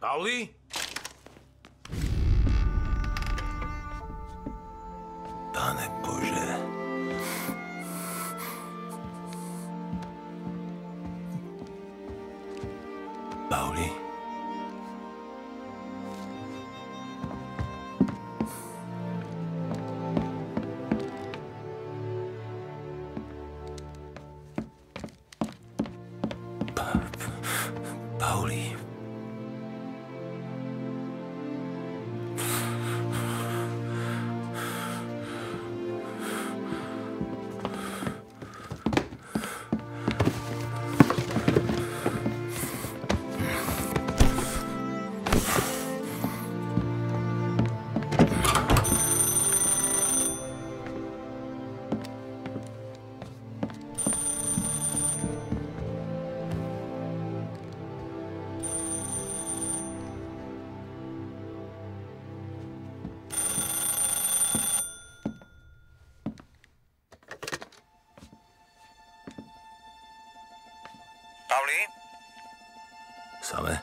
Pauli? Pane Bože. Pauli. Pauli. Pauli? Samé?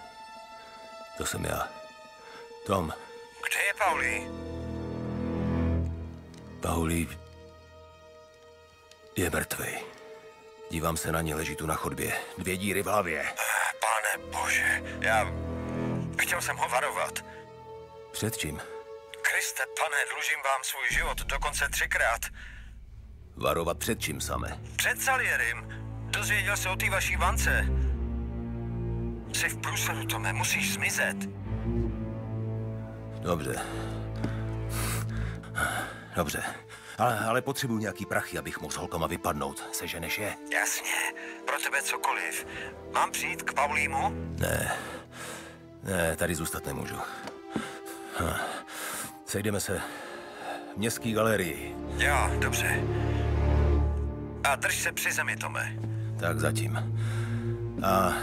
To jsem já. Tom. Kde je Pauli? Pauli je mrtvý. Dívám se na ně, leží tu na chodbě. 2 díry v hlavě. Pane Bože, já... Chtěl jsem ho varovat. Před čím? Kriste, pane, dlužím vám svůj život, dokonce 3krát. Varovat před čím, Samé? Před Salierim. Dozvěděl se o té vaší vance. Jsi v průsledu, Tome, musíš zmizet. Dobře. Dobře. Ale potřebuji nějaký prachy, abych mohl s holkama vypadnout. Seženeš je? Jasně. Pro tebe cokoliv. Mám přijít k Paulímu? Ne. Ne, tady zůstat nemůžu. Sejdeme se v městské galerii. Jo, dobře. A drž se při zemi, Tome. Tak zatím. A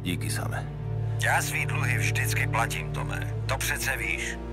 díky, Samé. Já svý dluhy vždycky platím, Tome. To přece víš.